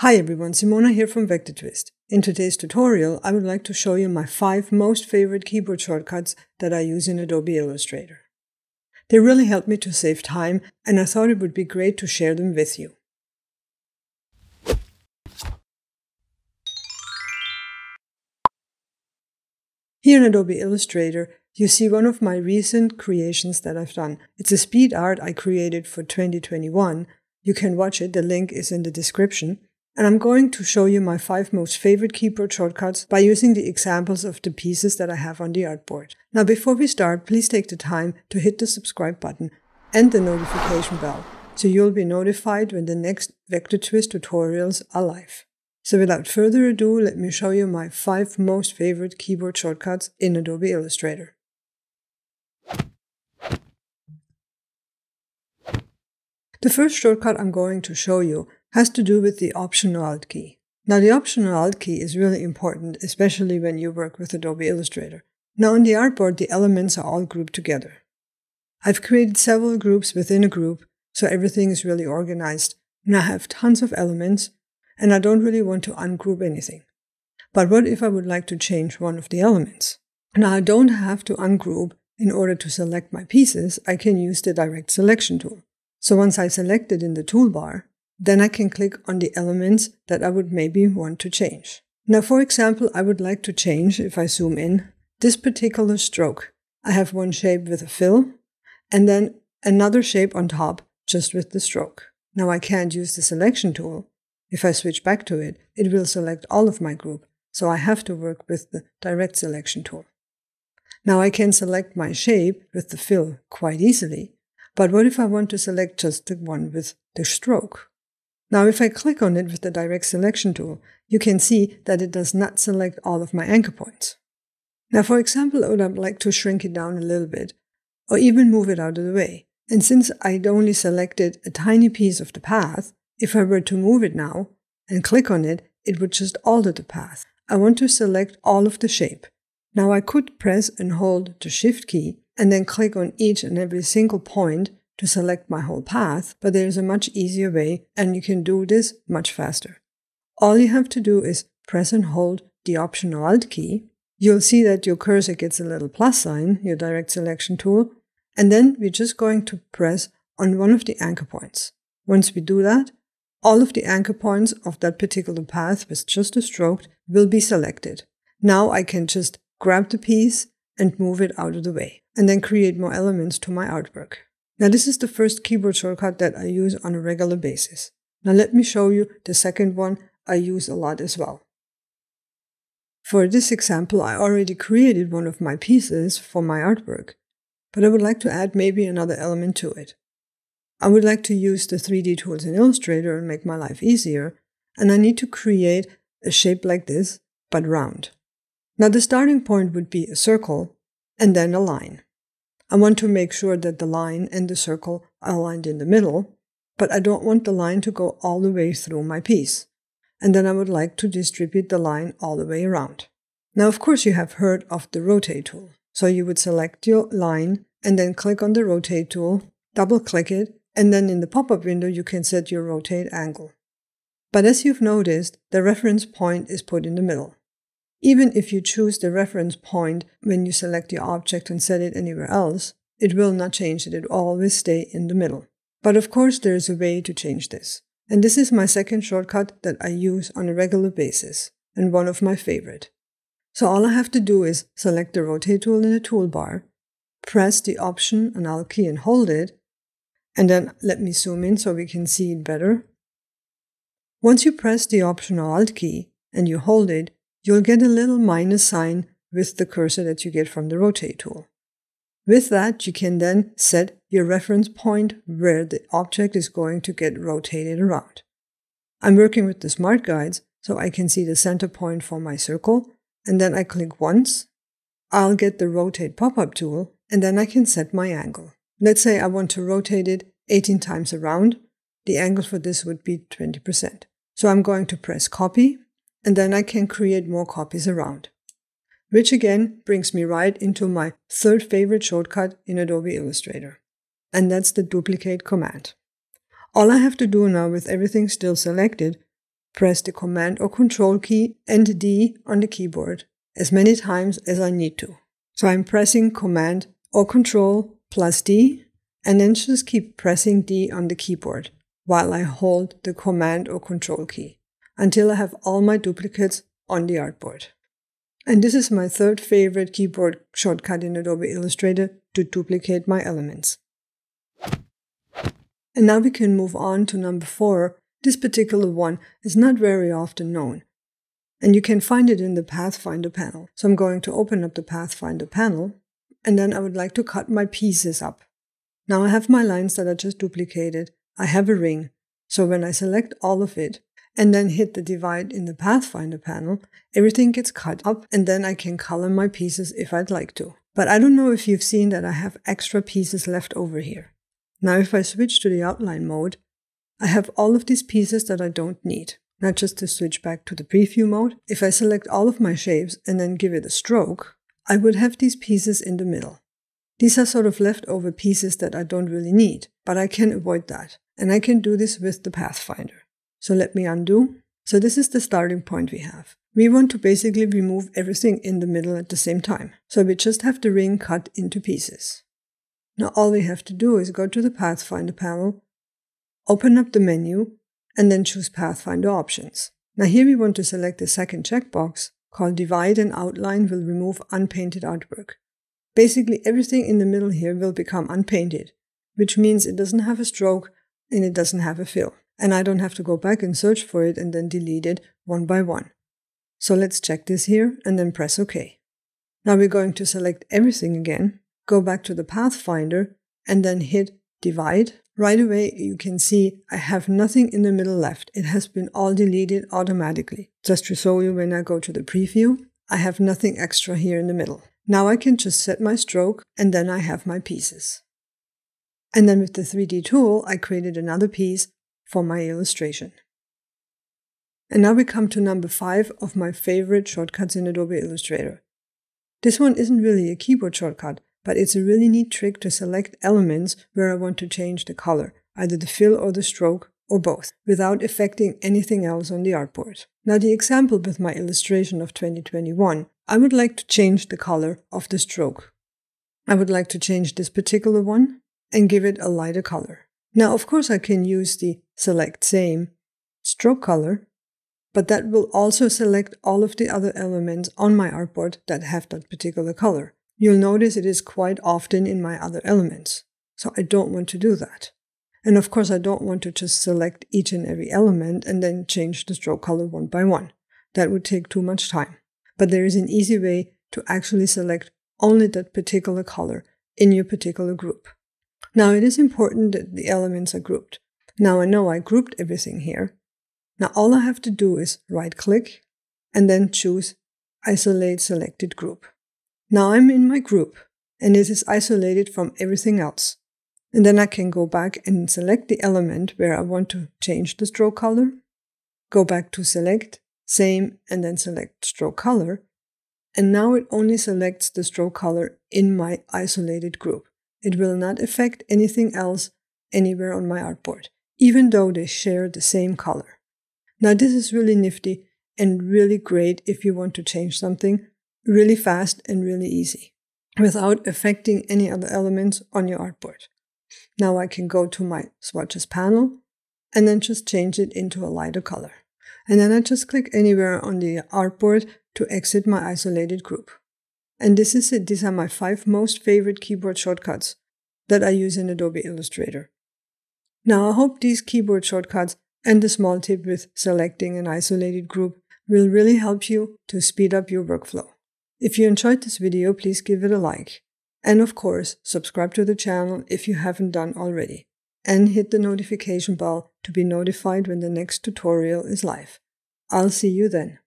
Hi everyone, Simona here from Vector Twist. In today's tutorial, I would like to show you my 5 most favorite keyboard shortcuts that I use in Adobe Illustrator. They really helped me to save time, and I thought it would be great to share them with you. Here in Adobe Illustrator, you see one of my recent creations that I've done. It's a speed art I created for 2021. You can watch it, the link is in the description. And I'm going to show you my 5 most favorite keyboard shortcuts by using the examples of the pieces that I have on the artboard. Now before we start, please take the time to hit the subscribe button and the notification bell, so you'll be notified when the next Vector Twist tutorials are live. So without further ado, let me show you my 5 most favorite keyboard shortcuts in Adobe Illustrator. The first shortcut I'm going to show you has to do with the Option Alt key. Now the Option Alt key is really important, especially when you work with Adobe Illustrator. Now on the artboard, the elements are all grouped together. I've created several groups within a group, so everything is really organized. And I have tons of elements, and I don't really want to ungroup anything. But what if I would like to change one of the elements? Now I don't have to ungroup in order to select my pieces. I can use the Direct Selection tool. So once I select it in the toolbar, then I can click on the elements that I would maybe want to change. Now, for example, I would like to change, if I zoom in, this particular stroke. I have one shape with a fill and then another shape on top just with the stroke. Now I can't use the selection tool. If I switch back to it, it will select all of my group. So I have to work with the Direct Selection tool. Now I can select my shape with the fill quite easily. But what if I want to select just the one with the stroke? Now if I click on it with the Direct Selection tool, you can see that it does not select all of my anchor points. Now for example, I would like to shrink it down a little bit, or even move it out of the way. And since I'd only selected a tiny piece of the path, if I were to move it now and click on it, it would just alter the path. I want to select all of the shape. Now I could press and hold the Shift key and then click on each and every single point to select my whole path, but there's a much easier way, and you can do this much faster. All you have to do is press and hold the Option Alt key. You'll see that your cursor gets a little plus sign, your Direct Selection tool, and then we're just going to press on one of the anchor points. Once we do that, all of the anchor points of that particular path with just a stroke will be selected. Now I can just grab the piece and move it out of the way, and then create more elements to my artwork. Now this is the first keyboard shortcut that I use on a regular basis. Now let me show you the second one I use a lot as well. For this example, I already created one of my pieces for my artwork, but I would like to add maybe another element to it. I would like to use the 3D tools in Illustrator and make my life easier, and I need to create a shape like this, but round. Now the starting point would be a circle and then a line. I want to make sure that the line and the circle are aligned in the middle, but I don't want the line to go all the way through my piece. And then I would like to distribute the line all the way around. Now of course you have heard of the Rotate tool. So you would select your line and then click on the Rotate tool, double click it, and then in the pop-up window you can set your rotate angle. But as you've noticed, the reference point is put in the middle. Even if you choose the reference point when you select your object and set it anywhere else, it will not change it. It will always stay in the middle. But of course there is a way to change this. And this is my second shortcut that I use on a regular basis, and one of my favorite. So all I have to do is select the Rotate tool in the toolbar, press the Option and Alt key and hold it, and then let me zoom in so we can see it better. Once you press the Option or Alt key and you hold it, you'll get a little minus sign with the cursor that you get from the Rotate tool. With that, you can then set your reference point where the object is going to get rotated around. I'm working with the Smart Guides, so I can see the center point for my circle, and then I click once. I'll get the Rotate pop-up tool, and then I can set my angle. Let's say I want to rotate it 18 times around. The angle for this would be 20%. So I'm going to press Copy, and then I can create more copies around. Which again brings me right into my third favorite shortcut in Adobe Illustrator. And that's the Duplicate command. All I have to do now with everything still selected, press the Command or Control key and D on the keyboard as many times as I need to. So I'm pressing Command or Control plus D, and then just keep pressing D on the keyboard while I hold the Command or Control key until I have all my duplicates on the artboard. And this is my third favorite keyboard shortcut in Adobe Illustrator, to duplicate my elements. And now we can move on to number 4. This particular one is not very often known, and you can find it in the Pathfinder panel. So I'm going to open up the Pathfinder panel, and then I would like to cut my pieces up. Now I have my lines that I just duplicated. I have a ring. So when I select all of it and then hit the divide in the Pathfinder panel, everything gets cut up, and then I can color my pieces if I'd like to. But I don't know if you've seen that I have extra pieces left over here. Now if I switch to the outline mode, I have all of these pieces that I don't need. Now just to switch back to the preview mode, if I select all of my shapes and then give it a stroke, I would have these pieces in the middle. These are sort of leftover pieces that I don't really need, but I can avoid that. And I can do this with the Pathfinder. So let me undo. So this is the starting point we have. We want to basically remove everything in the middle at the same time. So we just have the ring cut into pieces. Now all we have to do is go to the Pathfinder panel, open up the menu, and then choose Pathfinder options. Now here we want to select the second checkbox called Divide and Outline will remove unpainted artwork. Basically everything in the middle here will become unpainted, which means it doesn't have a stroke and it doesn't have a fill. And I don't have to go back and search for it and then delete it one by one. So let's check this here and then press OK. Now we're going to select everything again, go back to the Pathfinder, and then hit Divide. Right away you can see I have nothing in the middle left. It has been all deleted automatically. Just to show you, when I go to the preview, I have nothing extra here in the middle. Now I can just set my stroke, and then I have my pieces. And then with the 3D tool, I created another piece for my illustration. And now we come to number 5 of my favorite shortcuts in Adobe Illustrator. This one isn't really a keyboard shortcut, but it's a really neat trick to select elements where I want to change the color, either the fill or the stroke or both, without affecting anything else on the artboard. Now the example with my illustration of 2021, I would like to change the color of the stroke. I would like to change this particular one and give it a lighter color. Now of course I can use the Select Same Stroke Color, but that will also select all of the other elements on my artboard that have that particular color. You'll notice it is quite often in my other elements, so I don't want to do that. And of course I don't want to just select each and every element and then change the stroke color one by one. That would take too much time. But there is an easy way to actually select only that particular color in your particular group. Now it is important that the elements are grouped. Now I know I grouped everything here. Now all I have to do is right-click and then choose Isolate Selected Group. Now I'm in my group, and it is isolated from everything else. And then I can go back and select the element where I want to change the stroke color, go back to Select, Same, and then select Stroke Color. And now it only selects the stroke color in my isolated group. It will not affect anything else anywhere on my artboard, even though they share the same color. Now this is really nifty and really great if you want to change something really fast and really easy, without affecting any other elements on your artboard. Now I can go to my swatches panel and then just change it into a lighter color. And then I just click anywhere on the artboard to exit my isolated group. And this is it. These are my 5 most favorite keyboard shortcuts that I use in Adobe Illustrator. Now I hope these keyboard shortcuts and the small tip with selecting an isolated group will really help you to speed up your workflow. If you enjoyed this video, please give it a like. And of course, subscribe to the channel if you haven't done already. And hit the notification bell to be notified when the next tutorial is live. I'll see you then.